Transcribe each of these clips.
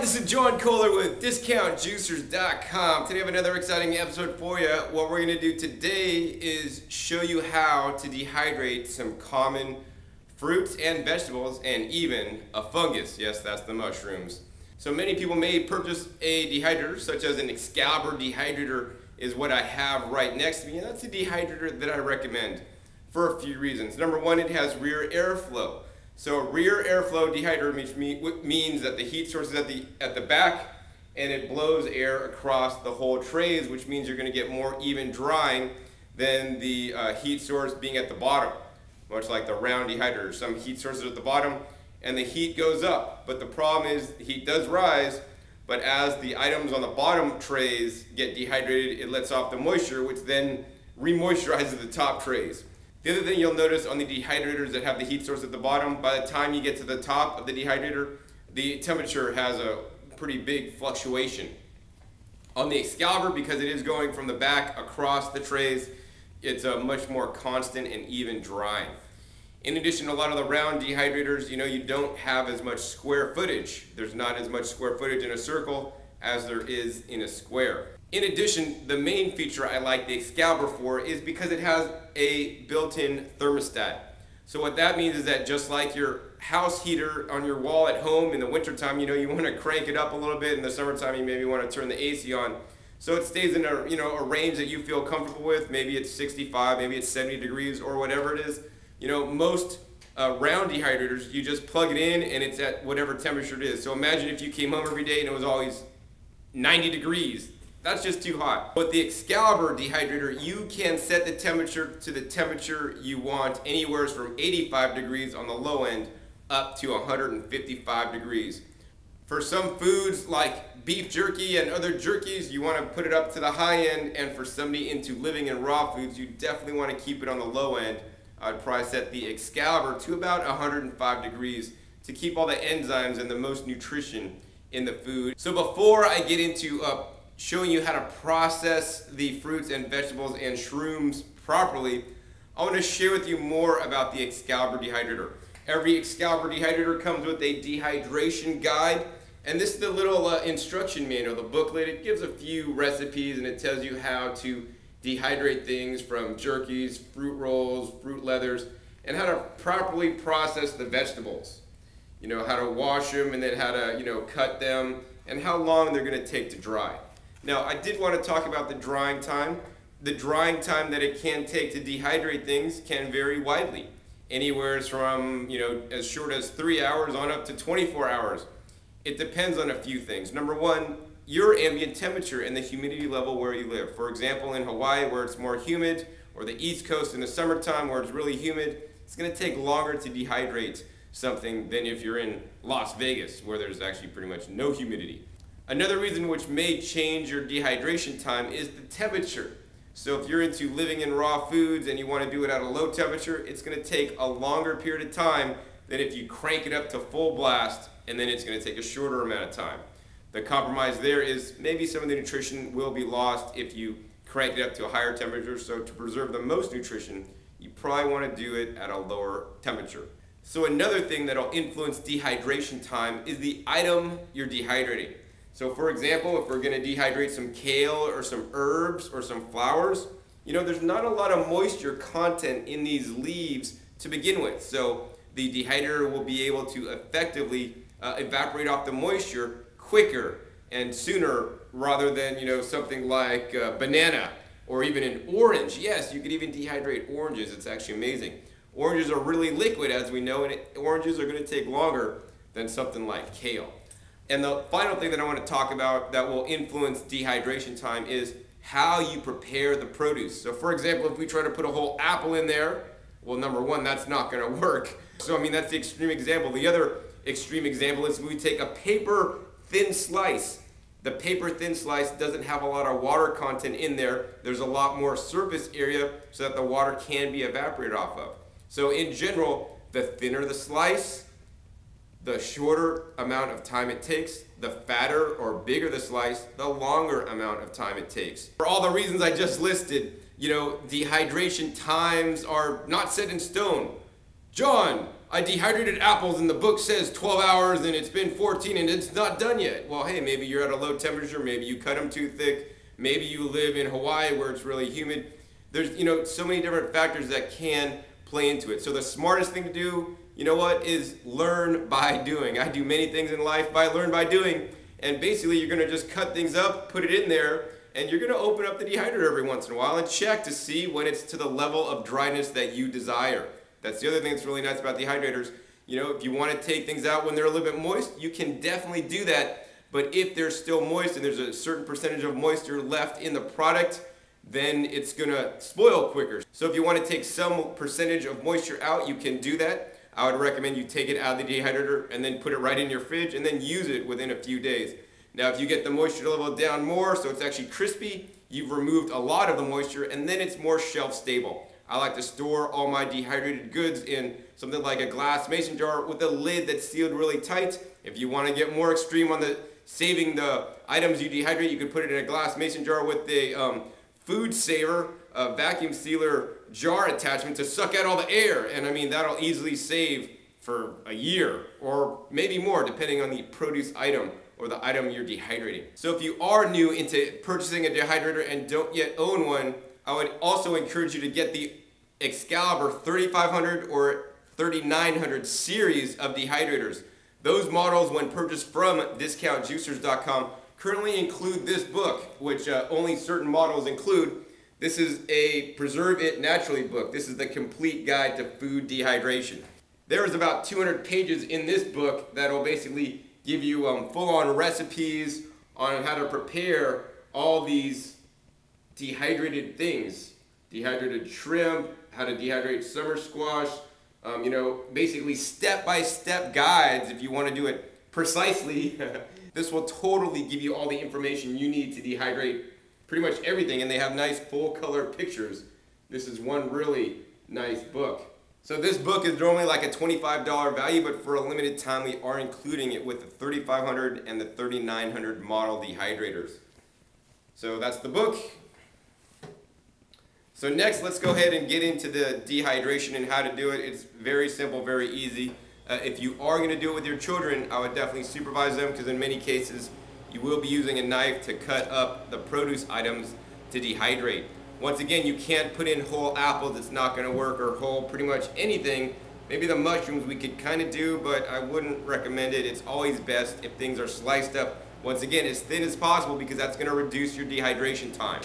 This is John Kohler with DiscountJuicers.com. Today I have another exciting episode for you. What we're going to do today is show you how to dehydrate some common fruits and vegetables and even a fungus. Yes, that's the mushrooms. So many people may purchase a dehydrator, such as an Excalibur dehydrator is what I have right next to me. And that's the dehydrator that I recommend for a few reasons. Number one, it has rear airflow. So rear airflow dehydrator means that the heat source is at the back and it blows air across the whole trays, which means you're going to get more even drying than the heat source being at the bottom, much like the round dehydrator. Some heat sources are at the bottom and the heat goes up, but the problem is the heat does rise, but as the items on the bottom trays get dehydrated, it lets off the moisture, which then re-moisturizes the top trays. The other thing you'll notice on the dehydrators that have the heat source at the bottom, by the time you get to the top of the dehydrator, the temperature has a pretty big fluctuation. On the Excalibur, because it is going from the back across the trays, it's a much more constant and even drying. In addition, a lot of the round dehydrators, you don't have as much square footage. There's not as much square footage in a circle as there is in a square. In addition, the main feature I like the Excalibur for is because it has a built-in thermostat. So what that means is that just like your house heater on your wall at home in the wintertime, you want to crank it up a little bit. In the summertime, you maybe want to turn the AC on. So it stays in a range that you feel comfortable with. Maybe it's 65, maybe it's 70 degrees or whatever it is. Most round dehydrators, you just plug it in and it's at whatever temperature it is. So imagine if you came home every day and it was always 90 degrees. That's just too hot. But the Excalibur dehydrator, you can set the temperature to the temperature you want, anywhere from 85 degrees on the low end up to 155 degrees. For some foods like beef jerky and other jerkies, you want to put it up to the high end, and for somebody into living in raw foods, you definitely want to keep it on the low end. I'd probably set the Excalibur to about 105 degrees to keep all the enzymes and the most nutrition in the food. So before I get into showing you how to process the fruits and vegetables and shrooms properly, I want to share with you more about the Excalibur dehydrator. Every Excalibur dehydrator comes with a dehydration guide, and this is the little instruction manual, the booklet. It gives a few recipes and it tells you how to dehydrate things from jerkies, fruit rolls, fruit leathers, and how to properly process the vegetables. How to wash them and then how to cut them and how long they're going to take to dry. Now, I did want to talk about the drying time. The drying time that it can take to dehydrate things can vary widely. Anywhere from, as short as 3 hours on up to 24 hours. It depends on a few things. Number one, your ambient temperature and the humidity level where you live. For example, in Hawaii where it's more humid, or the East Coast in the summertime where it's really humid, it's going to take longer to dehydrate something than if you're in Las Vegas where there's actually pretty much no humidity. Another reason which may change your dehydration time is the temperature. So if you're into living in raw foods and you want to do it at a low temperature, it's going to take a longer period of time than if you crank it up to full blast, and then it's going to take a shorter amount of time. The compromise there is maybe some of the nutrition will be lost if you crank it up to a higher temperature. So to preserve the most nutrition, you probably want to do it at a lower temperature. So another thing that'll influence dehydration time is the item you're dehydrating. So for example, if we're going to dehydrate some kale or some herbs or some flowers, there's not a lot of moisture content in these leaves to begin with. So the dehydrator will be able to effectively evaporate off the moisture quicker and sooner rather than, something like banana or even an orange. Yes, you could even dehydrate oranges. It's actually amazing. Oranges are really liquid, as we know, and oranges are going to take longer than something like kale. And the final thing that I want to talk about that will influence dehydration time is how you prepare the produce. So for example, if we try to put a whole apple in there, well, number one, that's not going to work. So I mean, that's the extreme example. The other extreme example is we take a paper thin slice. The paper thin slice doesn't have a lot of water content in there. There's a lot more surface area so that the water can be evaporated off of. So in general, the thinner the slice, the shorter amount of time it takes, the fatter or bigger the slice, the longer amount of time it takes. For all the reasons I just listed, dehydration times are not set in stone. John, I dehydrated apples and the book says 12 hours and it's been 14 and it's not done yet. Well, hey, maybe you're at a low temperature, maybe you cut them too thick, maybe you live in Hawaii where it's really humid. There's, you know, so many different factors that can play into it. So the smartest thing to do, you know what, is learn by doing. I do many things in life by learn by doing, and basically you're gonna just cut things up, put it in there, and you're gonna open up the dehydrator every once in a while and check to see when it's to the level of dryness that you desire. That's the other thing that's really nice about dehydrators. You know, if you want to take things out when they're a little bit moist, you can definitely do that. But if they're still moist and there's a certain percentage of moisture left in the product, then it's gonna spoil quicker. So if you want to take some percentage of moisture out, you can do that. I would recommend you take it out of the dehydrator and then put it right in your fridge and then use it within a few days. Now if you get the moisture level down more so it's actually crispy, you've removed a lot of the moisture and then it's more shelf stable. I like to store all my dehydrated goods in something like a glass mason jar with a lid that's sealed really tight. If you want to get more extreme on the saving the items you dehydrate, you could put it in a glass mason jar with a food saver, a vacuum sealer jar attachment to suck out all the air. And I mean, that'll easily save for a year or maybe more depending on the produce item or the item you're dehydrating. So if you are new into purchasing a dehydrator and don't yet own one, I would also encourage you to get the Excalibur 3500 or 3900 series of dehydrators. Those models, when purchased from DiscountJuicers.com, currently include this book, which only certain models include. This is a Preserve It Naturally book. This is the complete guide to food dehydration. There is about 200 pages in this book that will basically give you full-on recipes on how to prepare all these dehydrated things, dehydrated shrimp, how to dehydrate summer squash, you know, basically step-by-step guides if you want to do it precisely. This will totally give you all the information you need to dehydrate pretty much everything, and they have nice full-color pictures. This is one really nice book. So this book is normally like a $25 value, but for a limited time we are including it with the 3500 and the 3900 model dehydrators. So that's the book. So next, let's go ahead and get into the dehydration and how to do it. It's very simple, very easy. If you are going to do it with your children, I would definitely supervise them, because in many cases you will be using a knife to cut up the produce items to dehydrate. Once again, you can't put in whole apples, it's not going to work, or whole pretty much anything. Maybe the mushrooms we could kind of do, but I wouldn't recommend it. It's always best if things are sliced up, once again, as thin as possible, because that's going to reduce your dehydration time.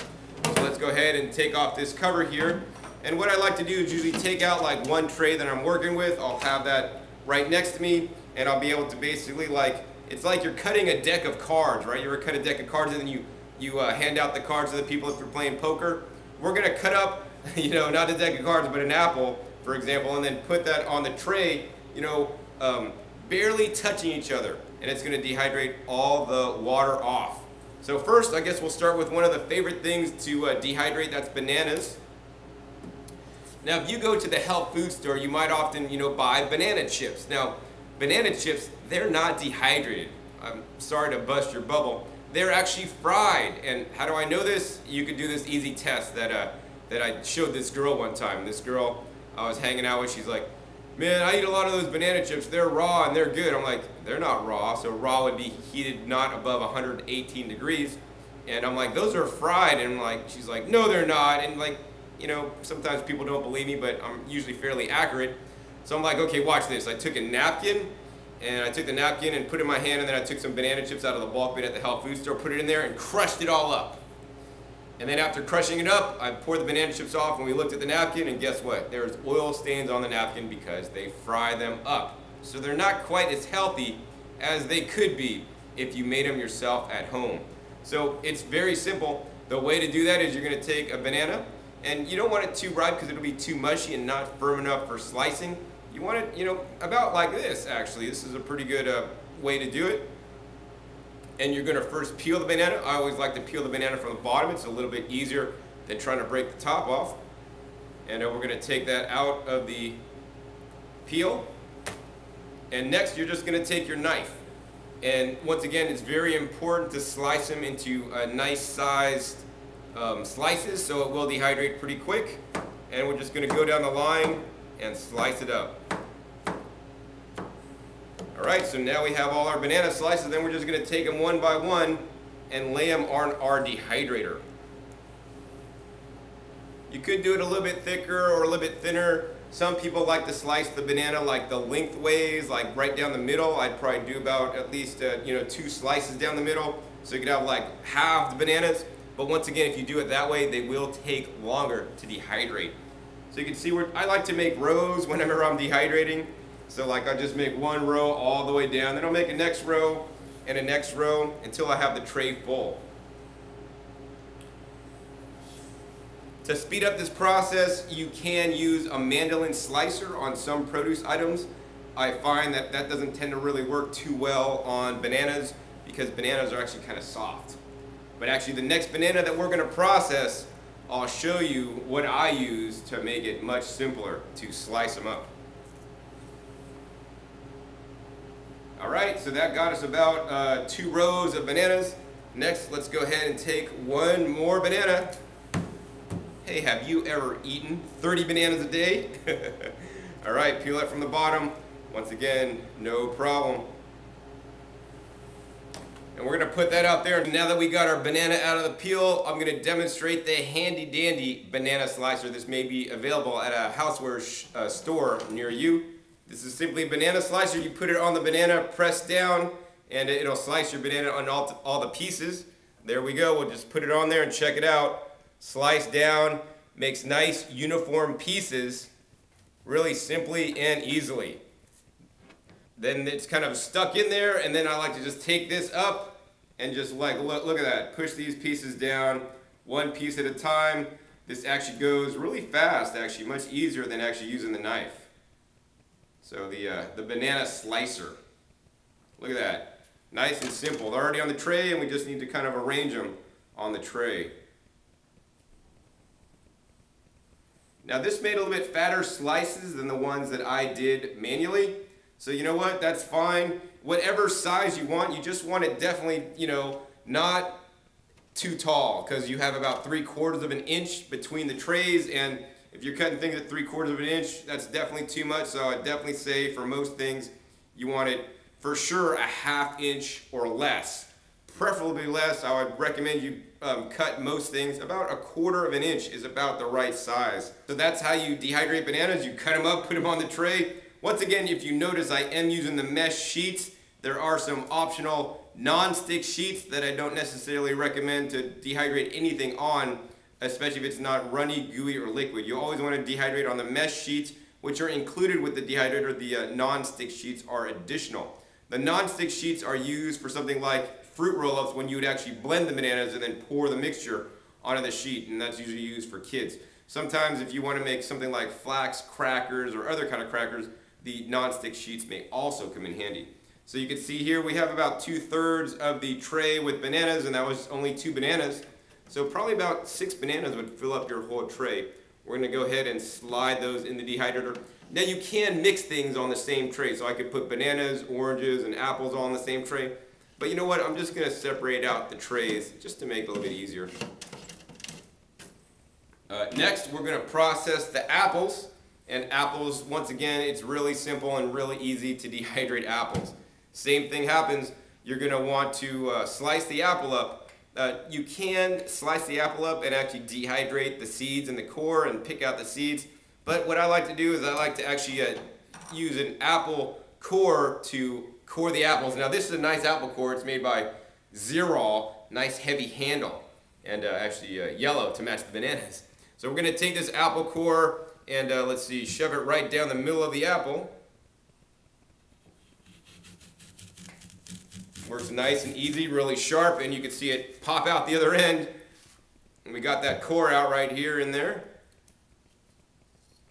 So let's go ahead and take off this cover here. And what I like to do is usually take out like one tray that I'm working with. I'll have that right next to me, and I'll be able to basically, like, it's like you're cutting a deck of cards, right? You ever cut a deck of cards and then you hand out the cards to the people if you're playing poker? We're gonna cut up, you know, not a deck of cards, but an apple, for example, and then put that on the tray, you know, barely touching each other, and it's gonna dehydrate all the water off. So first, I guess we'll start with one of the favorite things to dehydrate, that's bananas. Now, if you go to the health food store, you might often, you know, buy banana chips. Now, banana chips, they're not dehydrated. I'm sorry to bust your bubble. They're actually fried. And how do I know this? You could do this easy test that, that I showed this girl one time. This girl I was hanging out with, she's like, man, I eat a lot of those banana chips. They're raw and they're good. I'm like, they're not raw. So raw would be heated not above 118 degrees. And I'm like, those are fried. And I'm like, she's like, no, they're not. And like, you know, sometimes people don't believe me, but I'm usually fairly accurate. So I'm like, okay, watch this. I took a napkin and I took the napkin and put it in my hand, and then I took some banana chips out of the bulk bin at the health food store, put it in there and crushed it all up. And then after crushing it up, I poured the banana chips off and we looked at the napkin, and guess what? There's oil stains on the napkin because they fry them up. So they're not quite as healthy as they could be if you made them yourself at home. So it's very simple. The way to do that is you're going to take a banana, and you don't want it too ripe because it'll be too mushy and not firm enough for slicing. You want it, you know, about like this, actually. This is a pretty good way to do it. And you're going to first peel the banana. I always like to peel the banana from the bottom. It's a little bit easier than trying to break the top off. And we're going to take that out of the peel. And next, you're just going to take your knife. And once again, it's very important to slice them into nice sized slices, so it will dehydrate pretty quick. And we're just going to go down the line and slice it up. Alright, so now we have all our banana slices, then we're just going to take them one by one and lay them on our dehydrator. You could do it a little bit thicker or a little bit thinner. Some people like to slice the banana like the lengthways, like right down the middle. I'd probably do about at least two slices down the middle, so you could have like half the bananas. But once again, if you do it that way, they will take longer to dehydrate. So you can see where I like to make rows whenever I'm dehydrating. So like I'll just make one row all the way down, then I'll make a next row and a next row until I have the tray full. To speed up this process, you can use a mandolin slicer on some produce items. I find that that doesn't tend to really work too well on bananas because bananas are actually kind of soft. But actually the next banana that we're going to process, I'll show you what I use to make it much simpler to slice them up. Alright, so that got us about 2 rows of bananas. Next, let's go ahead and take one more banana. Hey, have you ever eaten 30 bananas a day? Alright, peel it from the bottom. Once again, no problem. And we're going to put that out there. Now that we got our banana out of the peel, I'm going to demonstrate the handy dandy banana slicer. This may be available at a houseware store near you. This is simply a banana slicer. You put it on the banana, press down, and it'll slice your banana on all the pieces. There we go. We'll just put it on there and check it out. Slice down, makes nice uniform pieces really simply and easily. Then it's kind of stuck in there, and then I like to just take this up and just like look at that, push these pieces down one piece at a time. This actually goes really fast, actually much easier than actually using the knife. So the banana slicer, look at that, nice and simple. They're already on the tray and we just need to kind of arrange them on the tray. Now this made a little bit fatter slices than the ones that I did manually. So you know what, that's fine. Whatever size you want, you just want it definitely, you know, not too tall, because you have about 3/4 of an inch between the trays, and if you're cutting things at 3/4 of an inch, that's definitely too much. So I'd definitely say for most things, you want it for sure a 1/2 inch or less. Preferably less. I would recommend you cut most things about 1/4 of an inch is about the right size. So that's how you dehydrate bananas. You cut them up, put them on the tray. Once again, if you notice, I am using the mesh sheets. There are some optional non-stick sheets that I don't necessarily recommend to dehydrate anything on, especially if it's not runny, gooey, or liquid. You always want to dehydrate on the mesh sheets, which are included with the dehydrator. The non-stick sheets are additional. The non-stick sheets are used for something like fruit roll-ups, when you would actually blend the bananas and then pour the mixture onto the sheet, and that's usually used for kids. Sometimes if you want to make something like flax crackers or other kind of crackers, the non-stick sheets may also come in handy. So you can see here we have about 2/3 of the tray with bananas, and that was only 2 bananas. So probably about 6 bananas would fill up your whole tray. We're going to go ahead and slide those in the dehydrator. Now you can mix things on the same tray, so I could put bananas, oranges, and apples all on the same tray. But you know what, I'm just going to separate out the trays just to make it a little bit easier. Next, we're going to process the apples. And apples, once again, it's really simple and really easy to dehydrate apples. Same thing happens. You're going to want to slice the apple up. You can slice the apple up and actually dehydrate the seeds and the core and pick out the seeds. But what I like to do is I like to actually use an apple core to core the apples. Now this is a nice apple core. It's made by Zirol, nice heavy handle, and actually yellow to match the bananas. So we're going to take this apple core and let's see, shove it right down the middle of the apple. Works nice and easy, really sharp, and you can see it pop out the other end. And we got that core out right here in there.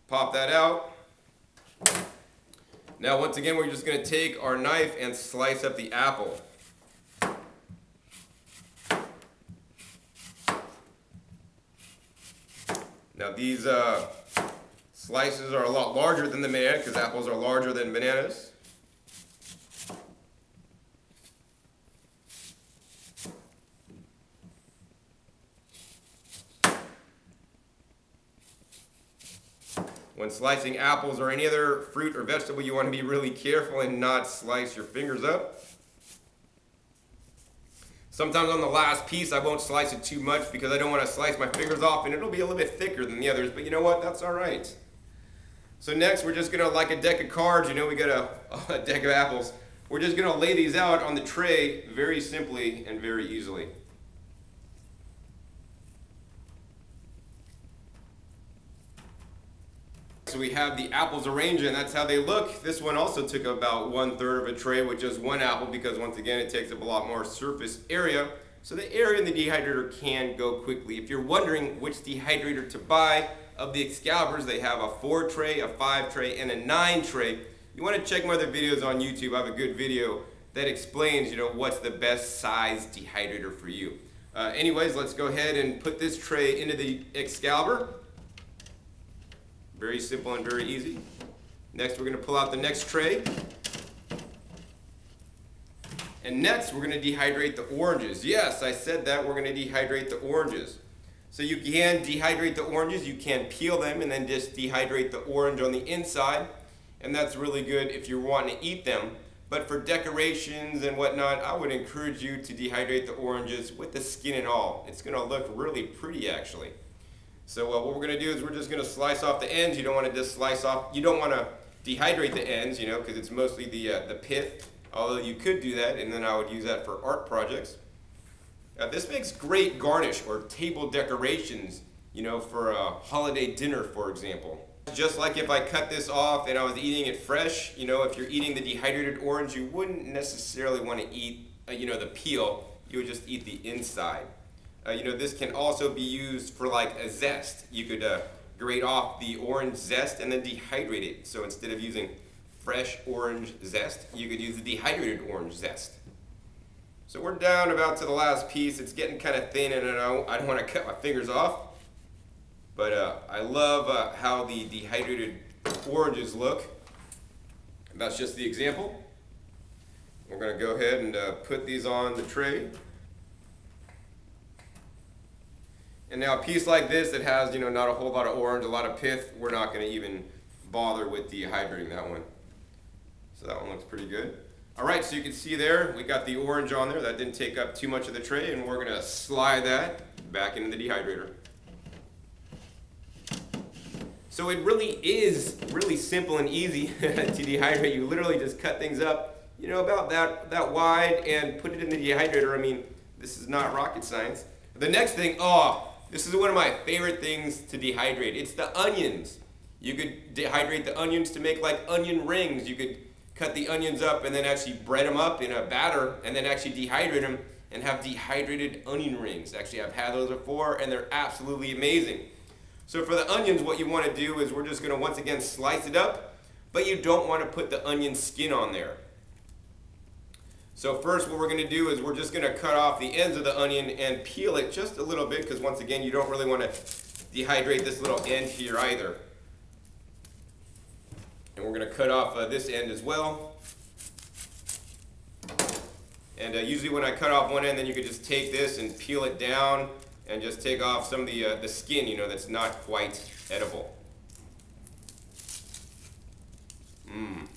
Pop that out. Now once again, we're just going to take our knife and slice up the apple. Now these slices are a lot larger than the banana, because apples are larger than bananas. When slicing apples or any other fruit or vegetable, you want to be really careful and not slice your fingers up. Sometimes on the last piece, I won't slice it too much because I don't want to slice my fingers off, and it'll be a little bit thicker than the others, but you know what? That's all right. So next, we're just gonna, like a deck of cards, you know, we got a deck of apples. We're just gonna lay these out on the tray very simply and very easily. So we have the apples arranged, and that's how they look. This one also took about 1/3 of a tray with just one apple because, once again, it takes up a lot more surface area. So the air in the dehydrator can go quickly. If you're wondering which dehydrator to buy, of the Excaliburs, they have a 4 tray, a 5 tray, and a 9 tray. You want to check my other videos on YouTube. I have a good video that explains, you know, what's the best size dehydrator for you. Anyways, let's go ahead and put this tray into the Excalibur. Very simple and very easy. Next, we're going to pull out the next tray. And next, we're going to dehydrate the oranges. Yes, I said that we're going to dehydrate the oranges. So you can dehydrate the oranges, you can peel them and then just dehydrate the orange on the inside. And that's really good if you're wanting to eat them. But for decorations and whatnot, I would encourage you to dehydrate the oranges with the skin and all. It's gonna look really pretty, actually. So what we're gonna do is we're just gonna slice off the ends. You don't wanna just slice off, you don't wanna dehydrate the ends, you know, because it's mostly the pith. Although you could do that, and then I would use that for art projects. This makes great garnish or table decorations, you know, for a holiday dinner, for example. Just like if I cut this off and I was eating it fresh, you know, if you're eating the dehydrated orange, you wouldn't necessarily want to eat, you know, the peel. You would just eat the inside. You know, this can also be used for like a zest. You could grate off the orange zest and then dehydrate it. So instead of using fresh orange zest, you could use the dehydrated orange zest. So we're down about to the last piece. It's getting kind of thin, and I don't want to cut my fingers off. But I love how the dehydrated oranges look. And that's just the example. We're going to go ahead and put these on the tray. And now a piece like this that has, you know, not a whole lot of orange, a lot of pith, we're not going to even bother with dehydrating that one. So that one looks pretty good. All right, so you can see there, we got the orange on there. That didn't take up too much of the tray, and we're gonna slide that back into the dehydrator. So it really is really simple and easy to dehydrate. You literally just cut things up, you know, about that wide and put it in the dehydrator. I mean, this is not rocket science. The next thing, oh, this is one of my favorite things to dehydrate. It's the onions. You could dehydrate the onions to make like onion rings. You could cut the onions up and then actually bread them up in a batter and then actually dehydrate them and have dehydrated onion rings. Actually, I've had those before, and they're absolutely amazing. So for the onions, what you want to do is we're just going to once again slice it up, but you don't want to put the onion skin on there. So first what we're going to do is we're just going to cut off the ends of the onion and peel it just a little bit because, once again, you don't really want to dehydrate this little end here either. And we're going to cut off this end as well. And usually when I cut off one end, then you could just take this and peel it down and just take off some of the skin, you know, that's not quite edible.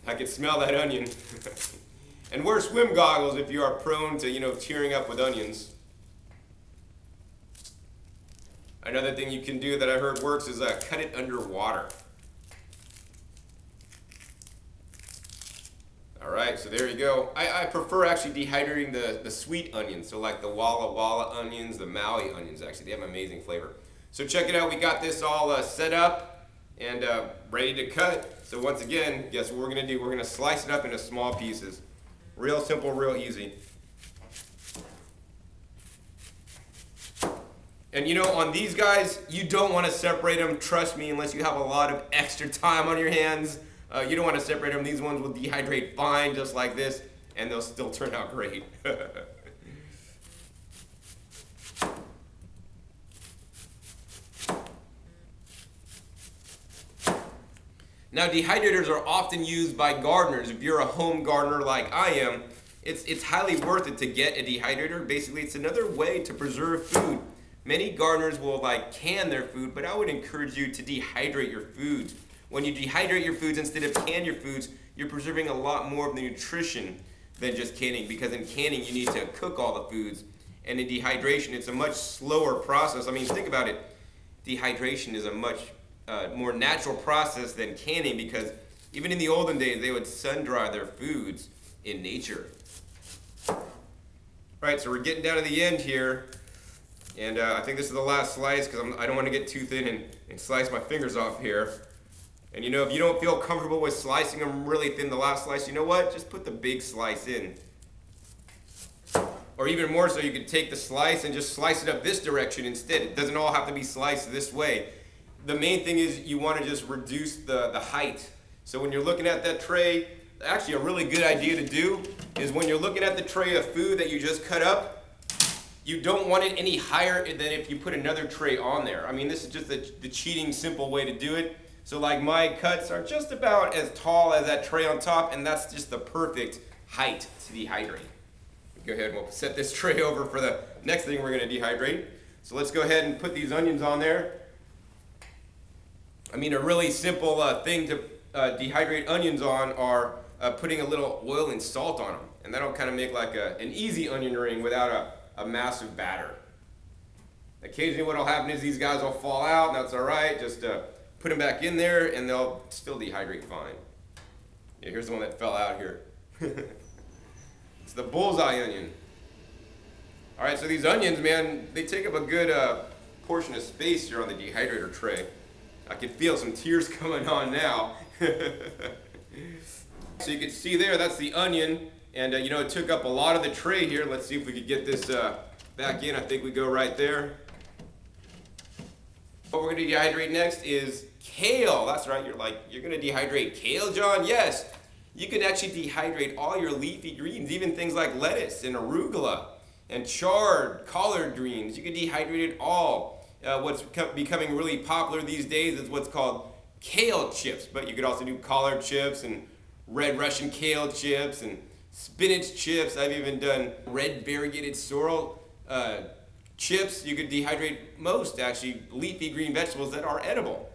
I can smell that onion. And wear swim goggles if you are prone to, you know, tearing up with onions. Another thing you can do that I heard works is cut it underwater. Alright, so there you go. I prefer actually dehydrating the sweet onions, so like the Walla Walla onions, the Maui onions, actually. They have amazing flavor. So check it out. We got this all set up and ready to cut. So once again, guess what we're going to do? We're going to slice it up into small pieces. Real simple, real easy. And you know, on these guys, you don't want to separate them, trust me, unless you have a lot of extra time on your hands. You don't want to separate them. These ones will dehydrate fine just like this, and they'll still turn out great. Now, dehydrators are often used by gardeners. If you're a home gardener like I am, it's highly worth it to get a dehydrator. Basically, it's another way to preserve food. Many gardeners will like can their food, but I would encourage you to dehydrate your foods. When you dehydrate your foods instead of can your foods, you're preserving a lot more of the nutrition than just canning, because in canning you need to cook all the foods, and in dehydration it's a much slower process. I mean, think about it. Dehydration is a much more natural process than canning, because even in the olden days they would sun dry their foods in nature. Alright, so we're getting down to the end here, and I think this is the last slice, because I don't want to get too thin and slice my fingers off here. And you know, if you don't feel comfortable with slicing them really thin, the last slice, you know what, just put the big slice in. Or even more so, you could take the slice and just slice it up this direction instead. It doesn't all have to be sliced this way. The main thing is you want to just reduce the height. So when you're looking at that tray, actually a really good idea to do is when you're looking at the tray of food that you just cut up, you don't want it any higher than if you put another tray on there. I mean, this is just the cheating simple way to do it. So like my cuts are just about as tall as that tray on top, and that's just the perfect height to dehydrate. Go ahead and we'll set this tray over for the next thing we're going to dehydrate. So let's go ahead and put these onions on there. I mean, a really simple thing to dehydrate onions on are putting a little oil and salt on them, and that'll kind of make like an easy onion ring without a massive batter. Occasionally what'll happen is these guys will fall out, and that's alright. Just put them back in there and they'll still dehydrate fine. Yeah, here's the one that fell out here. It's the bullseye onion. Alright, so these onions, man, they take up a good portion of space here on the dehydrator tray. I can feel some tears coming on now. So you can see there, that's the onion, and you know, it took up a lot of the tray here. Let's see if we could get this back in. I think we go right there. What we're going to dehydrate next is kale. That's right, you're like, you're going to dehydrate kale, John? Yes. You could actually dehydrate all your leafy greens, even things like lettuce and arugula and chard, collard greens. You could dehydrate it all. What's becoming really popular these days is what's called kale chips, but you could also do collard chips and red Russian kale chips and spinach chips. I've even done red variegated sorrel chips. You could dehydrate most, actually, leafy green vegetables that are edible.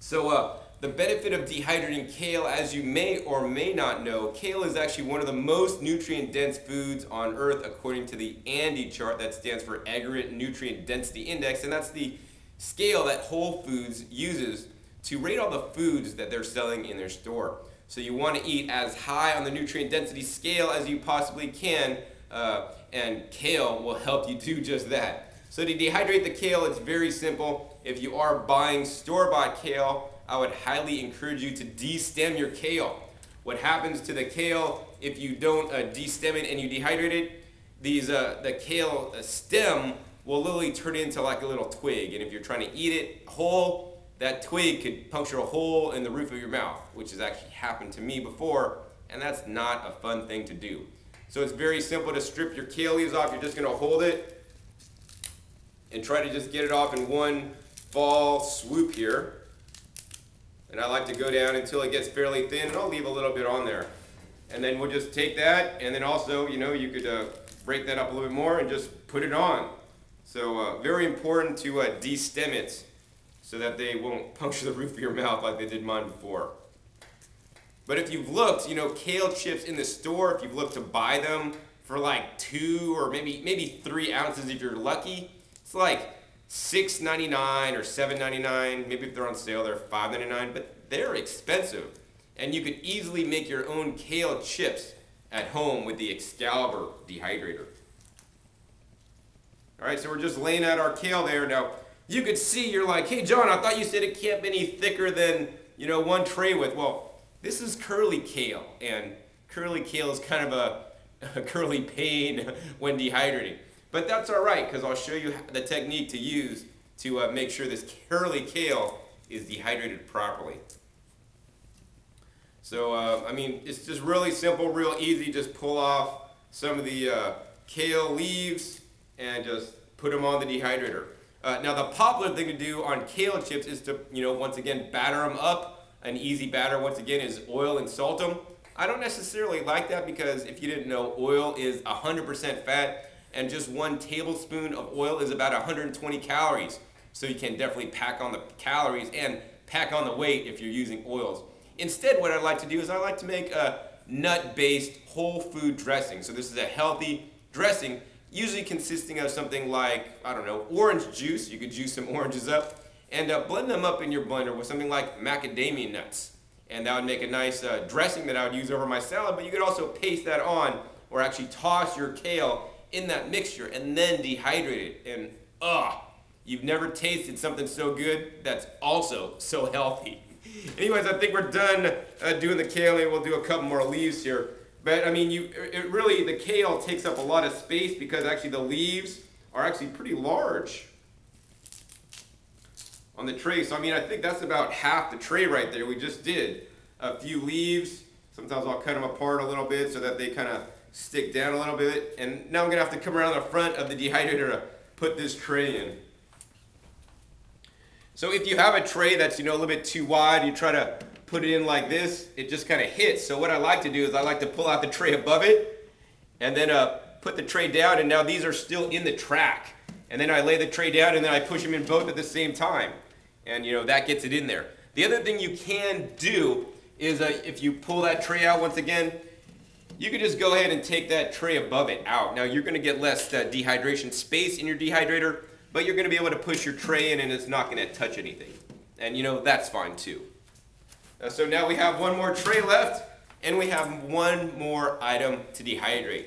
So, the benefit of dehydrating kale, as you may or may not know, kale is actually one of the most nutrient-dense foods on Earth according to the ANDI chart. That stands for Aggregate Nutrient Density Index, and that's the scale that Whole Foods uses to rate all the foods that they're selling in their store. So you want to eat as high on the nutrient density scale as you possibly can, and kale will help you do just that. So to dehydrate the kale, it's very simple. If you are buying store-bought kale, I would highly encourage you to destem your kale. What happens to the kale if you don't destem it and you dehydrate it? The kale stem will literally turn into like a little twig, and if you're trying to eat it whole, that twig could puncture a hole in the roof of your mouth, which has actually happened to me before, and that's not a fun thing to do. So it's very simple to strip your kale leaves off. You're just going to hold it and try to just get it off in one fall swoop here. And I like to go down until it gets fairly thin, and I'll leave a little bit on there. And then we'll just take that, and then also, you know, you could break that up a little bit more and just put it on. So very important to destem it so that they won't puncture the roof of your mouth like they did mine before. But if you've looked, you know, kale chips in the store, if you've looked to buy them for like 2 or maybe 3 ounces if you're lucky, it's like $6.99 or $7.99, maybe if they're on sale they're $5.99, but they're expensive. And you could easily make your own kale chips at home with the Excalibur dehydrator. Alright, so we're just laying out our kale there. Now, you could see, you're like, hey John, I thought you said it can't be any thicker than, you know, one tray width. Well, this is curly kale, and curly kale is kind of a curly pain when dehydrating. But that's alright, because I'll show you the technique to use to make sure this curly kale is dehydrated properly. So, I mean, it's just really simple, real easy. Just pull off some of the kale leaves and just put them on the dehydrator. Now, the popular thing to do on kale chips is to, you know, once again, batter them up. An easy batter, once again, is oil and salt them. I don't necessarily like that because, if you didn't know, oil is 100% fat. And just 1 tablespoon of oil is about 120 calories. So you can definitely pack on the calories and pack on the weight if you're using oils. Instead, what I like to do is I like to make a nut-based whole food dressing. So this is a healthy dressing, usually consisting of something like, I don't know, orange juice. You could juice some oranges up and blend them up in your blender with something like macadamia nuts. And that would make a nice dressing that I would use over my salad, but you could also paste that on or actually toss your kale in that mixture and then dehydrate it. And you've never tasted something so good that's also so healthy. Anyways, I think we're done doing the kale. Maybe we'll do a couple more leaves here. But I mean, the kale takes up a lot of space because actually the leaves are actually pretty large on the tray. So I mean, I think that's about half the tray right there. We just did a few leaves. Sometimes I'll cut them apart a little bit so that they kind of stick down a little bit. And now I'm gonna have to come around the front of the dehydrator to put this tray in. So if you have a tray that's, you know, a little bit too wide, you try to put it in like this, it just kind of hits. So what I like to do is I like to pull out the tray above it and then put the tray down, and now these are still in the track. And then I lay the tray down and then I push them in both at the same time. And you know, that gets it in there. The other thing you can do is if you pull that tray out once again, you can just go ahead and take that tray above it out. Now you're gonna get less dehydration space in your dehydrator, but you're gonna be able to push your tray in and it's not gonna touch anything. And you know, that's fine too. So now we have one more tray left and we have one more item to dehydrate.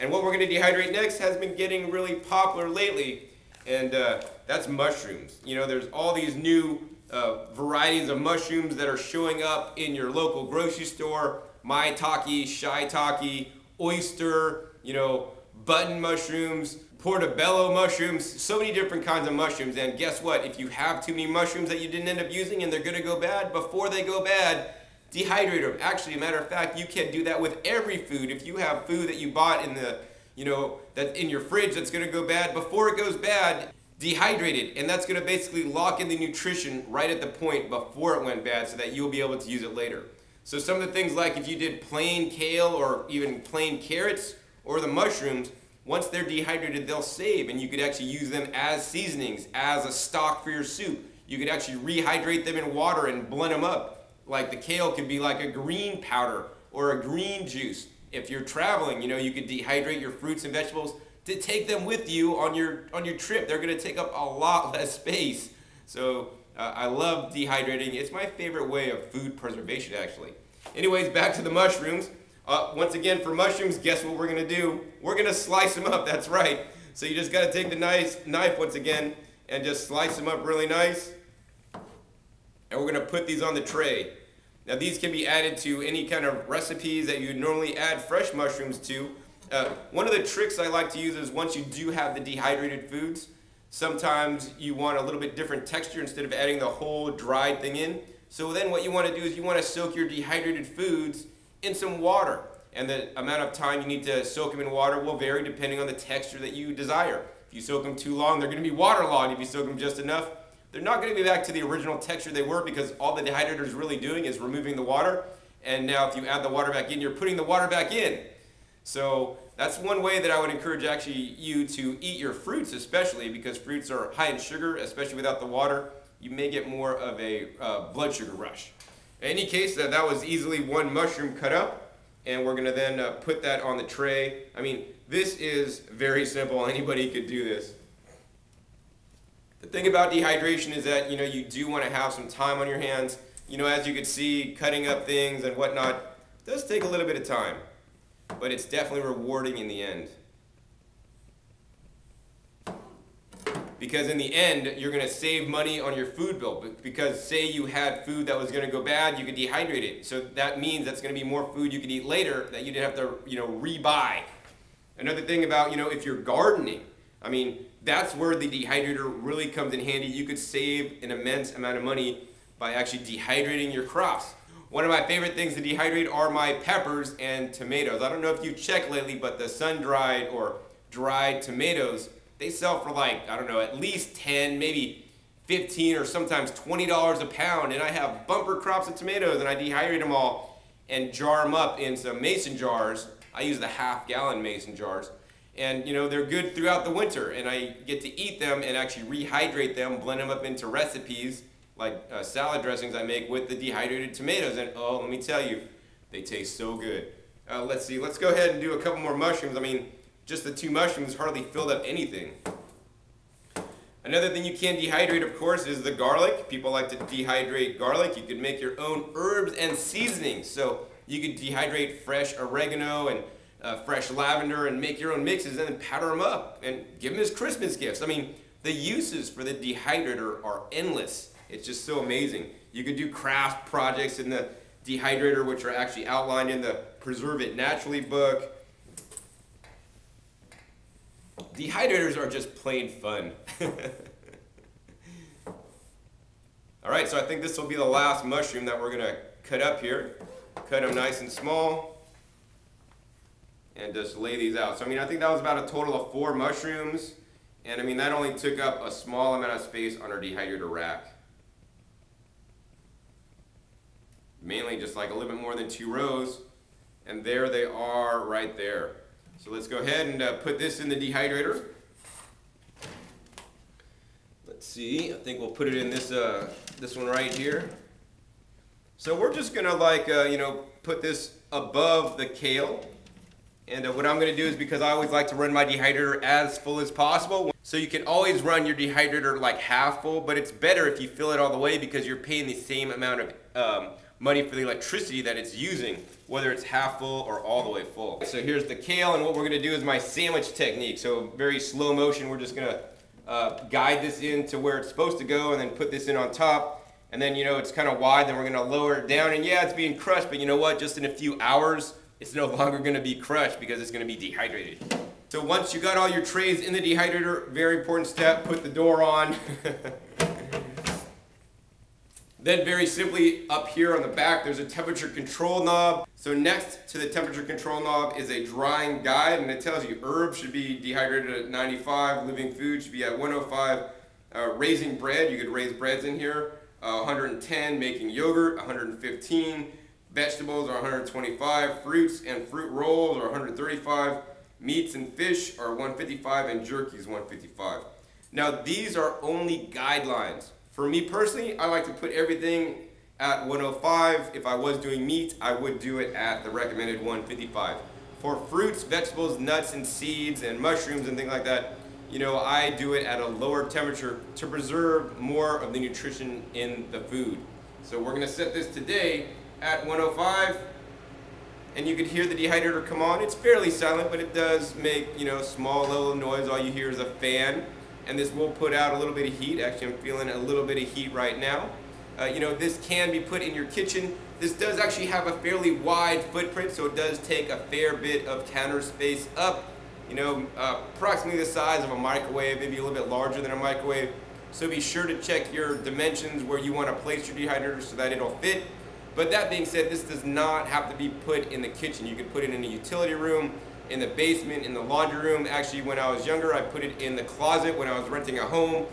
And what we're gonna dehydrate next has been getting really popular lately, and that's mushrooms. You know, there's all these new varieties of mushrooms that are showing up in your local grocery store. Maitake, shiitake, oyster, you know, button mushrooms, portobello mushrooms, so many different kinds of mushrooms. And guess what? If you have too many mushrooms that you didn't end up using and they're gonna go bad, before they go bad, dehydrate them. Actually, a matter of fact, you can do that with every food. If you have food that you bought in the, you know, that's in your fridge that's gonna go bad, before it goes bad, dehydrate it. And that's gonna basically lock in the nutrition right at the point before it went bad so that you'll be able to use it later. So some of the things, like if you did plain kale or even plain carrots or the mushrooms, once they're dehydrated, they'll save, and you could actually use them as seasonings, as a stock for your soup. You could actually rehydrate them in water and blend them up. Like the kale could be like a green powder or a green juice. If you're traveling, you know, you could dehydrate your fruits and vegetables to take them with you on your trip. They're gonna take up a lot less space. So I love dehydrating. It's my favorite way of food preservation, actually. Anyways, back to the mushrooms. Once again, for mushrooms, guess what we're gonna do? We're gonna slice them up, that's right. So you just gotta take the knife once again and just slice them up really nice. And we're gonna put these on the tray. Now these can be added to any kind of recipes that you normally add fresh mushrooms to. One of the tricks I like to use is once you do have the dehydrated foods, sometimes you want a little bit different texture instead of adding the whole dried thing in. So then what you want to do is you want to soak your dehydrated foods in some water. And the amount of time you need to soak them in water will vary depending on the texture that you desire. If you soak them too long, they're going to be waterlogged. If you soak them just enough, they're not going to be back to the original texture they were, because all the dehydrator is really doing is removing the water. And now if you add the water back in, you're putting the water back in. So that's one way that I would encourage actually you to eat your fruits, especially because fruits are high in sugar, especially without the water. You may get more of a blood sugar rush. In any case, that was easily one mushroom cut up, and we're gonna then put that on the tray. I mean, this is very simple. Anybody could do this. The thing about dehydration is that, you know, you do want to have some time on your hands. You know, as you can see, cutting up things and whatnot does take a little bit of time, but it's definitely rewarding in the end. Because in the end, you're gonna save money on your food bill, because say you had food that was gonna go bad, you could dehydrate it. So that means that's gonna be more food you could eat later that you didn't have to, you know, rebuy. Another thing about, you know, if you're gardening, I mean, that's where the dehydrator really comes in handy. You could save an immense amount of money by actually dehydrating your crops. One of my favorite things to dehydrate are my peppers and tomatoes. I don't know if you've checked lately, but the sun-dried or dried tomatoes, they sell for like, I don't know, at least 10, maybe 15 or sometimes $20 a pound. And I have bumper crops of tomatoes and I dehydrate them all and jar them up in some mason jars. I use the half-gallon mason jars. And you know, they're good throughout the winter, and I get to eat them and actually rehydrate them, blend them up into recipes, like salad dressings I make with the dehydrated tomatoes, and oh, let me tell you, they taste so good. Let's see, let's go ahead and do a couple more mushrooms. I mean, just the two mushrooms hardly filled up anything. Another thing you can dehydrate, of course, is the garlic. People like to dehydrate garlic. You could make your own herbs and seasonings. So you could dehydrate fresh oregano and fresh lavender and make your own mixes and then powder them up and give them as Christmas gifts. I mean, the uses for the dehydrator are endless. It's just so amazing. You could do craft projects in the dehydrator, which are actually outlined in the Preserve It Naturally book. Dehydrators are just plain fun. All right, so I think this will be the last mushroom that we're gonna cut up here. Cut them nice and small and just lay these out. So I mean, I think that was about a total of 4 mushrooms, and I mean, that only took up a small amount of space on our dehydrator rack. Mainly just like a little bit more than 2 rows, and there they are right there. So let's go ahead and put this in the dehydrator. Let's see, I think we'll put it in this, this one right here. So we're just gonna like, you know, put this above the kale. And what I'm gonna do is, because I always like to run my dehydrator as full as possible. So you can always run your dehydrator like half full, but it's better if you fill it all the way because you're paying the same amount of money for the electricity that it's using, whether it's half full or all the way full. So here's the kale, and what we're gonna do is my sandwich technique. So very slow motion, we're just gonna guide this in to where it's supposed to go and then put this in on top. And then, you know, it's kind of wide, then we're gonna lower it down, and yeah, it's being crushed, but you know what, just in a few hours, it's no longer gonna be crushed because it's gonna be dehydrated. So once you got all your trays in the dehydrator, very important step, put the door on. Then very simply, up here on the back, there's a temperature control knob. So next to the temperature control knob is a drying guide, and it tells you herbs should be dehydrated at 95, living food should be at 105, raising bread, you could raise breads in here, 110, making yogurt, 115, vegetables are 125, fruits and fruit rolls are 135, meats and fish are 155, and jerky is 155. Now these are only guidelines. For me personally, I like to put everything at 105. If I was doing meat, I would do it at the recommended 155. For fruits, vegetables, nuts and seeds and mushrooms and things like that, you know, I do it at a lower temperature to preserve more of the nutrition in the food. So we're gonna set this today at 105, and you can hear the dehydrator come on. It's fairly silent, but it does make, you know, small little noise. All you hear is a fan, and this will put out a little bit of heat. Actually, I'm feeling a little bit of heat right now. You know, this can be put in your kitchen. This does actually have a fairly wide footprint, so it does take a fair bit of counter space up. You know, approximately the size of a microwave, maybe a little bit larger than a microwave. So be sure to check your dimensions where you want to place your dehydrator so that it'll fit. But that being said, this does not have to be put in the kitchen. You can put it in a utility room, in the basement, in the laundry room. Actually, when I was younger, I put it in the closet when I was renting a home,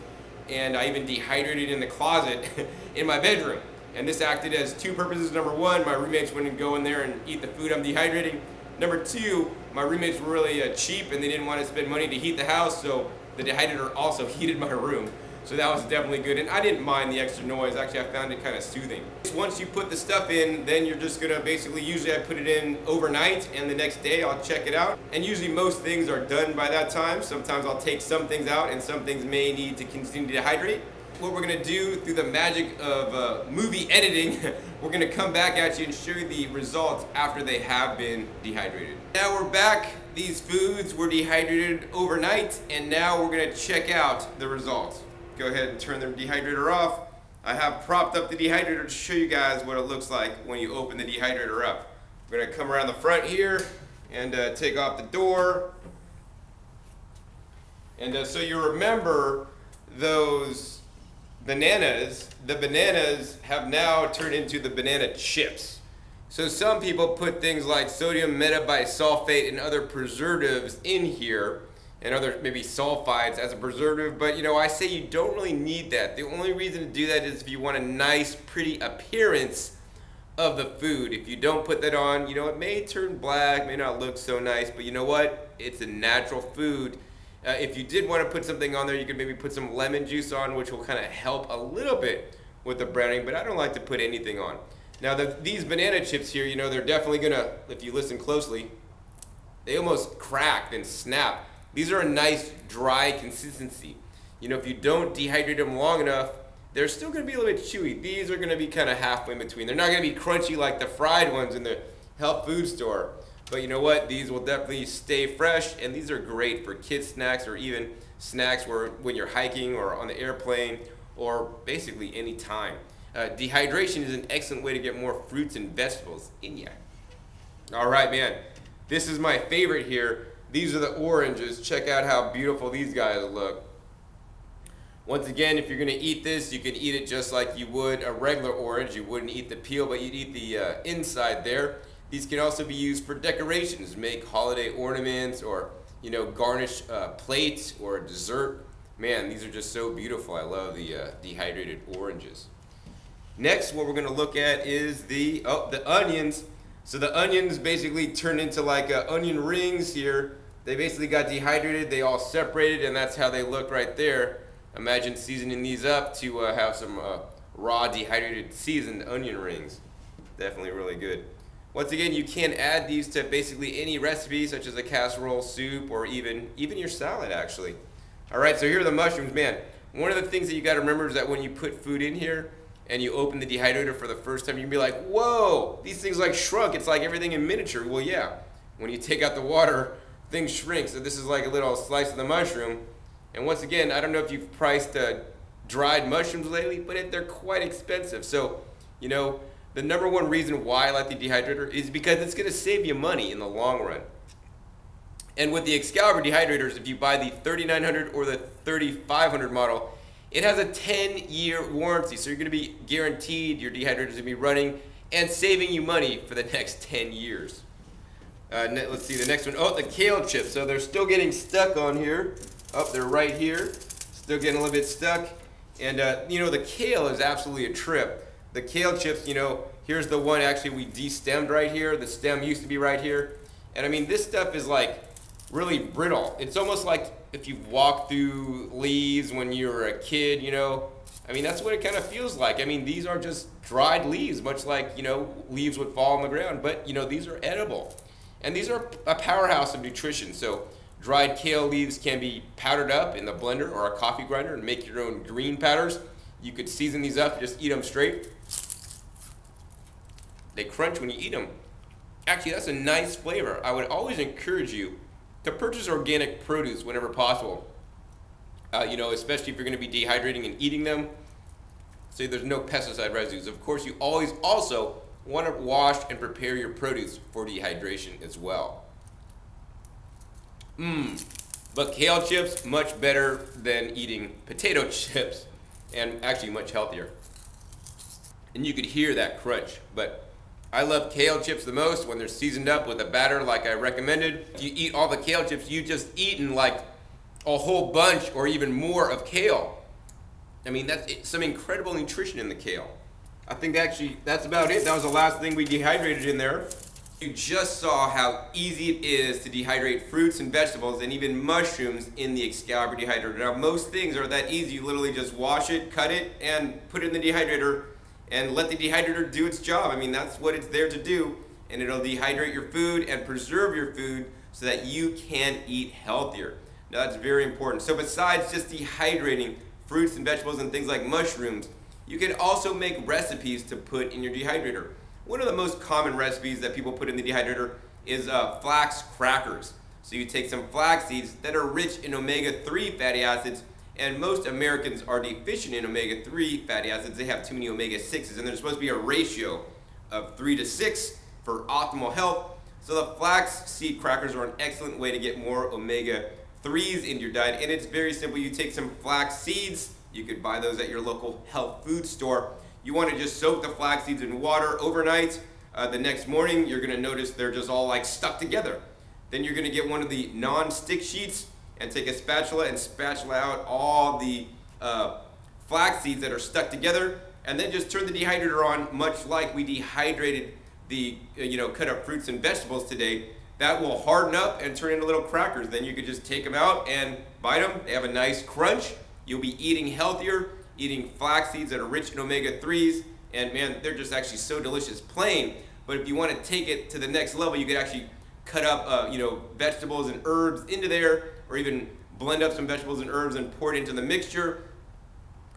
and I even dehydrated in the closet in my bedroom. And this acted as 2 purposes. Number 1, my roommates wouldn't go in there and eat the food I'm dehydrating. Number 2, my roommates were really cheap and they didn't want to spend money to heat the house, so the dehydrator also heated my room. So that was definitely good, and I didn't mind the extra noise. Actually, I found it kind of soothing. Once you put the stuff in, then you're just gonna basically, usually I put it in overnight, and the next day I'll check it out. And usually most things are done by that time. Sometimes I'll take some things out, and some things may need to continue to dehydrate. What we're gonna do through the magic of movie editing, we're gonna come back at you and show you the results after they have been dehydrated. Now we're back. These foods were dehydrated overnight, and now we're gonna check out the results. Go ahead and turn the dehydrator off. I have propped up the dehydrator to show you guys what it looks like when you open the dehydrator up. We're gonna come around the front here and take off the door. And so you remember those bananas. The bananas have now turned into the banana chips. So some people put things like sodium metabisulfate and other preservatives in here, and other maybe sulfides as a preservative, but you know, I say you don't really need that. The only reason to do that is if you want a nice, pretty appearance of the food. If you don't put that on, you know, it may turn black, may not look so nice, but you know what? It's a natural food. If you did want to put something on there, you could maybe put some lemon juice on, which will kind of help a little bit with the browning, but I don't like to put anything on. Now these banana chips here, you know, they're definitely gonna, if you listen closely, they almost cracked and snapped. These are a nice dry consistency. You know, if you don't dehydrate them long enough, they're still gonna be a little bit chewy. These are gonna be kind of halfway in between. They're not gonna be crunchy like the fried ones in the health food store. But you know what? These will definitely stay fresh, and these are great for kids snacks or even snacks where when you're hiking or on the airplane or basically any time. Dehydration is an excellent way to get more fruits and vegetables in ya. All right, man. This is my favorite here. These are the oranges. Check out how beautiful these guys look. Once again, if you're gonna eat this, you can eat it just like you would a regular orange. You wouldn't eat the peel, but you'd eat the inside there. These can also be used for decorations, make holiday ornaments, or you know, garnish plates or dessert. Man, these are just so beautiful. I love the dehydrated oranges. Next, what we're gonna look at is the onions. So the onions basically turn into like onion rings here. They basically got dehydrated, they all separated, and that's how they look right there. Imagine seasoning these up to have some raw dehydrated seasoned onion rings. Definitely really good. Once again, you can add these to basically any recipe, such as a casserole, soup, or even your salad, actually. All right, so here are the mushrooms, man. One of the things that you gotta remember is that when you put food in here and you open the dehydrator for the first time, you can be like, whoa, these things like shrunk. It's like everything in miniature. Well, yeah, when you take out the water, things shrink. So this is like a little slice of the mushroom. And once again, I don't know if you've priced dried mushrooms lately, but they're quite expensive. So, you know, the number one reason why I like the dehydrator is because it's gonna save you money in the long run. And with the Excalibur dehydrators, if you buy the 3900 or the 3500 model, it has a 10-year warranty. So you're gonna be guaranteed your dehydrator is gonna be running and saving you money for the next 10 years. Let's see the next one. Oh, the kale chips. So they're still getting stuck on here. Oh, they're right here. Still getting a little bit stuck. And you know, the kale is absolutely a trip. The kale chips, you know, here's the one actually we destemmed right here. The stem used to be right here. And I mean, this stuff is like really brittle. It's almost like if you've walked through leaves when you were a kid, you know. I mean, that's what it kind of feels like. I mean, these are just dried leaves, much like, you know, leaves would fall on the ground. But, you know, these are edible. And these are a powerhouse of nutrition. So dried kale leaves can be powdered up in the blender or a coffee grinder and make your own green powders. You could season these up, just eat them straight. They crunch when you eat them. Actually, that's a nice flavor. I would always encourage you to purchase organic produce whenever possible. You know, especially if you're gonna be dehydrating and eating them. So there's no pesticide residues. Of course, you always also wanna wash and prepare your produce for dehydration as well. But kale chips, much better than eating potato chips. And actually much healthier. And you could hear that crunch, but I love kale chips the most when they're seasoned up with a batter like I recommended. If you eat all the kale chips, you've just eaten like a whole bunch or even more of kale. I mean, that's some incredible nutrition in the kale. I think actually that's about it. That was the last thing we dehydrated in there. You just saw how easy it is to dehydrate fruits and vegetables and even mushrooms in the Excalibur dehydrator. Now most things are that easy. You literally just wash it, cut it, and put it in the dehydrator and let the dehydrator do its job. I mean, that's what it's there to do, and it'll dehydrate your food and preserve your food so that you can eat healthier. Now that's very important. So besides just dehydrating fruits and vegetables and things like mushrooms, you can also make recipes to put in your dehydrator. One of the most common recipes that people put in the dehydrator is flax crackers. So you take some flax seeds that are rich in omega-3 fatty acids, and most Americans are deficient in omega-3 fatty acids. They have too many omega-6s, and there's supposed to be a ratio of 3 to 6 for optimal health. So the flax seed crackers are an excellent way to get more omega-3s into your diet, and it's very simple. You take some flax seeds. You could buy those at your local health food store. You want to just soak the flax seeds in water overnight. The next morning, you're gonna notice they're just all like stuck together. Then you're gonna get one of the non-stick sheets and take a spatula and spatula out all the flax seeds that are stuck together, and then just turn the dehydrator on, much like we dehydrated the cut up fruits and vegetables today. That will harden up and turn into little crackers. Then you could just take them out and bite them. They have a nice crunch. You'll be eating healthier, eating flax seeds that are rich in omega-3s, and man, they're just actually so delicious plain. But if you want to take it to the next level, you could actually cut up vegetables and herbs into there, or even blend up some vegetables and herbs and pour it into the mixture,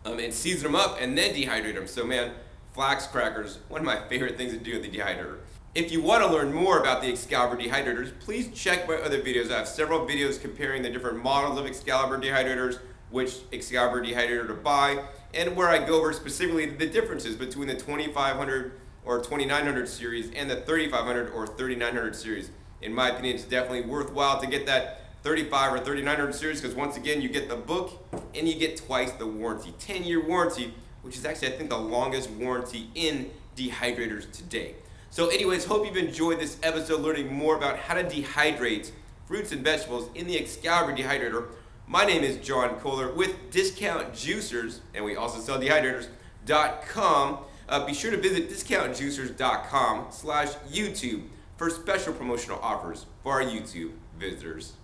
and season them up and then dehydrate them. So man, flax crackers, one of my favorite things to do with the dehydrator. If you want to learn more about the Excalibur dehydrators, please check my other videos. I have several videos comparing the different models of Excalibur dehydrators, which Excalibur dehydrator to buy, and where I go over specifically the differences between the 2500 or 2900 series and the 3500 or 3900 series. In my opinion, it's definitely worthwhile to get that 35 or 3900 series because once again, you get the book and you get twice the warranty, 10-year warranty, which is actually I think the longest warranty in dehydrators today. So anyways, hope you've enjoyed this episode learning more about how to dehydrate fruits and vegetables in the Excalibur dehydrator. My name is John Kohler with Discount Juicers, and we also sell dehydrators.com. Be sure to visit DiscountJuicers.com/YouTube for special promotional offers for our YouTube visitors.